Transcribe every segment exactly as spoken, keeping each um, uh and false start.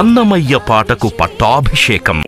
అన్నమయ్య పాటకు పట్టాభిషేకం.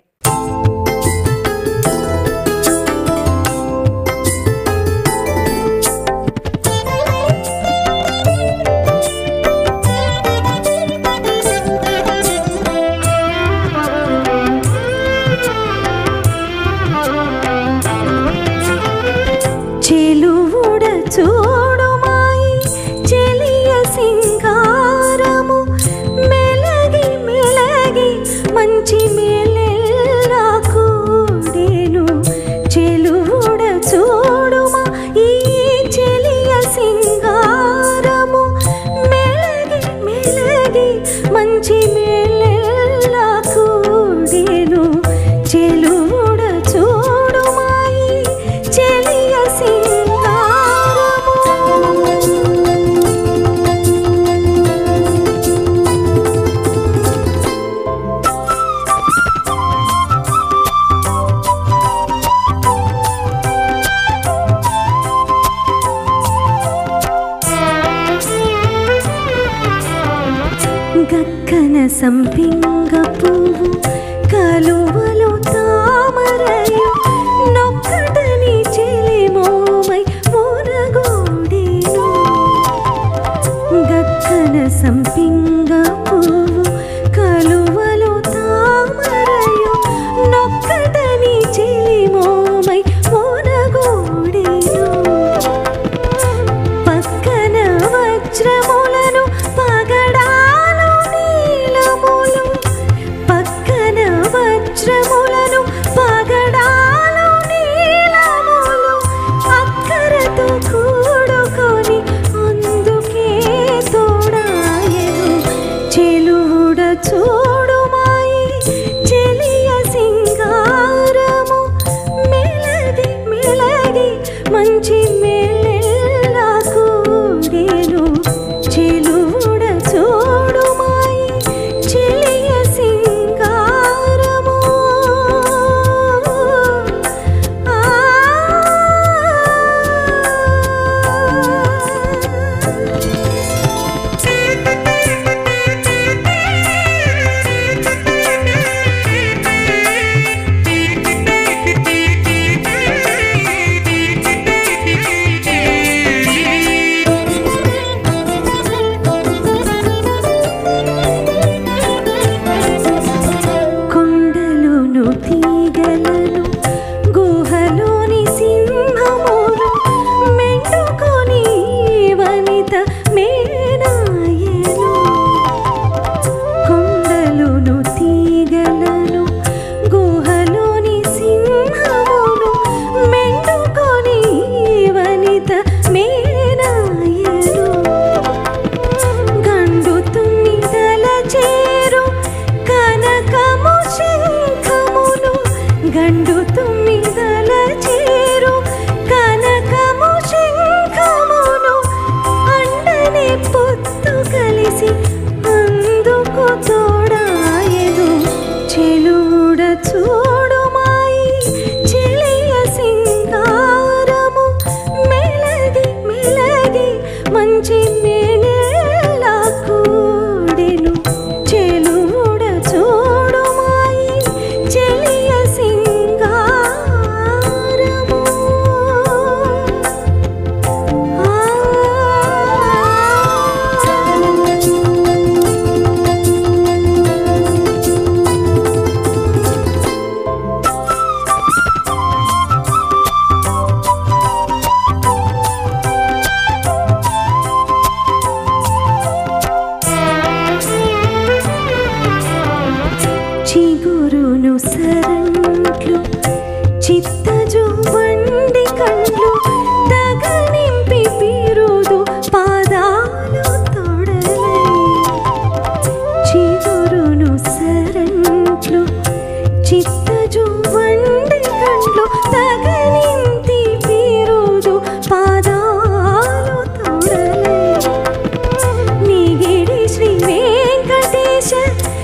Shit.